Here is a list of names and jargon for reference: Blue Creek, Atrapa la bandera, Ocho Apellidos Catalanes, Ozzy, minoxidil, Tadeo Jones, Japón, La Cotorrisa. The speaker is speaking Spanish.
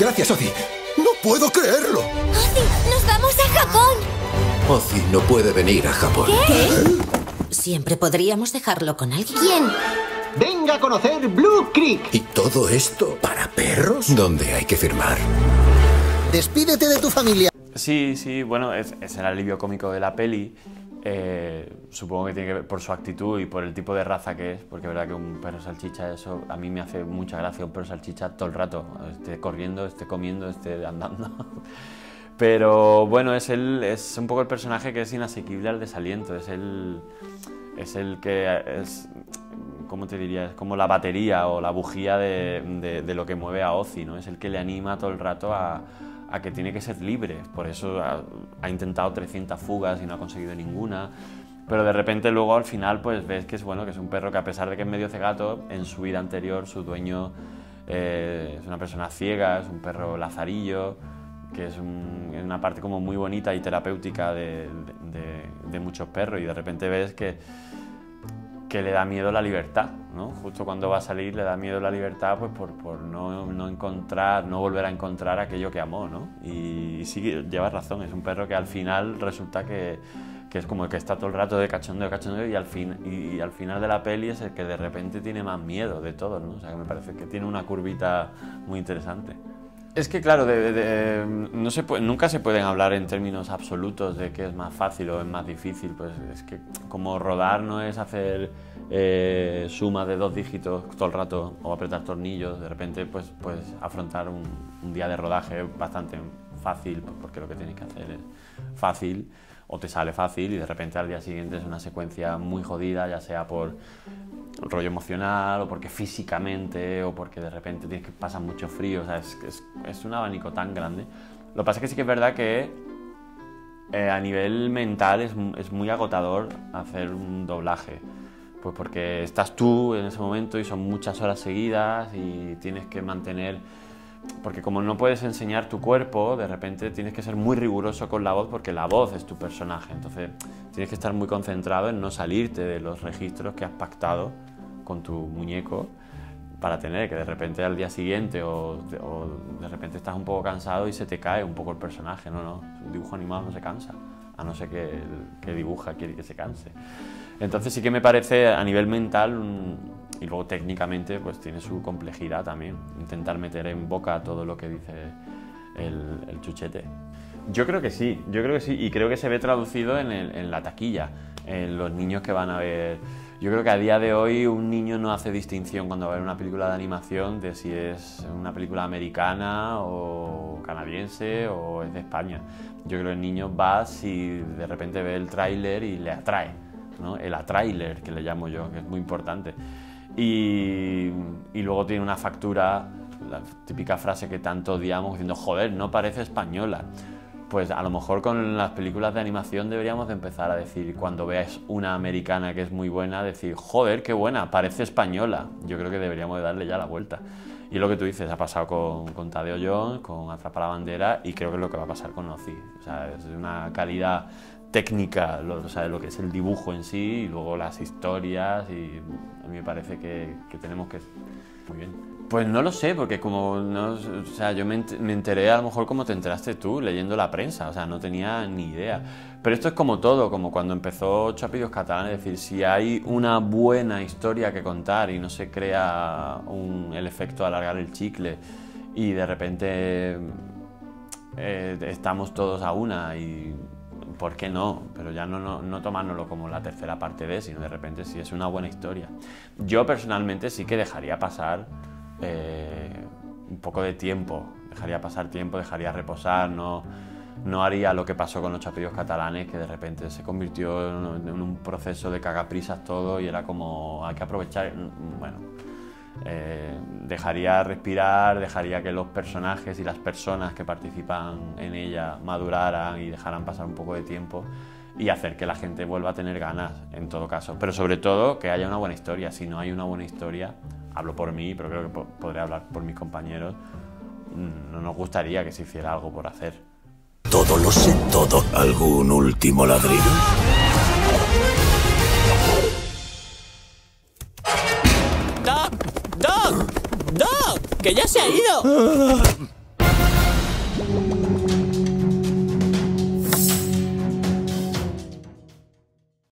Gracias, Ozzy. ¡No puedo creerlo! ¡Ozzy, nos vamos a Japón! Ozzy no puede venir a Japón. ¿Qué? Siempre podríamos dejarlo con alguien. ¿Quién? Venga a conocer Blue Creek. ¿Y todo esto para perros? ¿Dónde hay que firmar? Despídete de tu familia. Sí, sí, bueno, es el alivio cómico de la peli. Supongo que tiene que ver por su actitud y por el tipo de raza que es, porque es verdad que un perro salchicha, eso a mí me hace mucha gracia, un perro salchicha todo el rato, esté corriendo, esté comiendo, esté andando. Pero bueno, es un poco el personaje que es inasequible al desaliento, es el que es, ¿cómo te diría? Es como la batería o la bujía de lo que mueve a Ozzy, ¿no? Es el que le anima todo el rato a que tiene que ser libre, por eso ha intentado 300 fugas y no ha conseguido ninguna, pero de repente luego al final pues ves que es bueno, que es un perro que a pesar de que es medio cegato, en su vida anterior su dueño es una persona ciega, es un perro lazarillo, que es una parte como muy bonita y terapéutica de muchos perros, y de repente ves que le da miedo la libertad, ¿no? Justo cuando va a salir le da miedo la libertad pues por no encontrar, no volver a encontrar aquello que amó, ¿no? Y sí, llevas razón, es un perro que al final resulta que es como el que está todo el rato de cachondeo, y al final de la peli es el que de repente tiene más miedo de todo, ¿no? O sea, que me parece que tiene una curvita muy interesante. Es que claro, no se puede, nunca se pueden hablar en términos absolutos de qué es más fácil o es más difícil, pues es que como rodar no es hacer sumas de 2 dígitos todo el rato o apretar tornillos, de repente pues afrontar un día de rodaje bastante fácil, porque lo que tienes que hacer es fácil o te sale fácil, y de repente al día siguiente es una secuencia muy jodida, ya sea por rollo emocional o porque físicamente o porque de repente tienes que pasar mucho frío, o sea, es un abanico tan grande. Lo que pasa es que sí que es verdad que a nivel mental es muy agotador hacer un doblaje, pues porque estás tú en ese momento y son muchas horas seguidas y tienes que mantener, porque como no puedes enseñar tu cuerpo, de repente tienes que ser muy riguroso con la voz, porque la voz es tu personaje, entonces tienes que estar muy concentrado en no salirte de los registros que has pactado con tu muñeco para tener, que de repente al día siguiente o de repente estás un poco cansado y se te cae un poco el personaje. No, un dibujo animado no se cansa, a no ser que dibuja quiere que se canse. Entonces sí que me parece a nivel mental y luego técnicamente pues tiene su complejidad también, intentar meter en boca todo lo que dice el chuchete. Yo creo que sí, y creo que se ve traducido en la taquilla, en los niños que van a ver. Yo creo que a día de hoy un niño no hace distinción cuando va a ver una película de animación de si es una película americana o canadiense o es de España. Yo creo que el niño va si de repente ve el tráiler y le atrae, ¿no? El atráiler, que le llamo yo, que es muy importante. Y luego tiene una factura, la típica frase que tanto odiamos, diciendo, joder, no parece española. Pues a lo mejor con las películas de animación deberíamos de empezar a decir, cuando veas una americana que es muy buena, decir, joder, qué buena, parece española. Yo creo que deberíamos de darle ya la vuelta. Y lo que tú dices, ha pasado con Tadeo Jones, con Atrapa la bandera, y creo que es lo que va a pasar con Ozzy. O sea, es una calidad técnica, o sea, lo que es el dibujo en sí, y luego las historias, y a mí me parece que tenemos que... Muy bien. Pues no lo sé, porque como no, o sea, yo me enteré a lo mejor como te enteraste tú, leyendo la prensa, o sea, no tenía ni idea. Pero esto es como todo, como cuando empezó Ocho Apellidos Catalanes, es decir, si hay una buena historia que contar y no se crea el efecto de alargar el chicle y de repente estamos todos a una y... ¿Por qué no? Pero ya no tomárnoslo como la tercera parte de, sino de repente si es una buena historia. Yo personalmente sí que dejaría pasar un poco de tiempo, dejaría reposar, no haría lo que pasó con Ocho Apellidos Catalanes, que de repente se convirtió en un proceso de cagaprisas todo y era como hay que aprovechar, bueno... dejaría respirar, dejaría que los personajes y las personas que participan en ella maduraran y dejaran pasar un poco de tiempo y hacer que la gente vuelva a tener ganas en todo caso, pero sobre todo que haya una buena historia. Si no hay una buena historia, hablo por mí, pero creo que podré hablar por mis compañeros, no nos gustaría que se hiciera algo por hacer. Todo lo sé todo, ¿algún último ladrillo? ¡Dog! ¡Que ya se ha ido!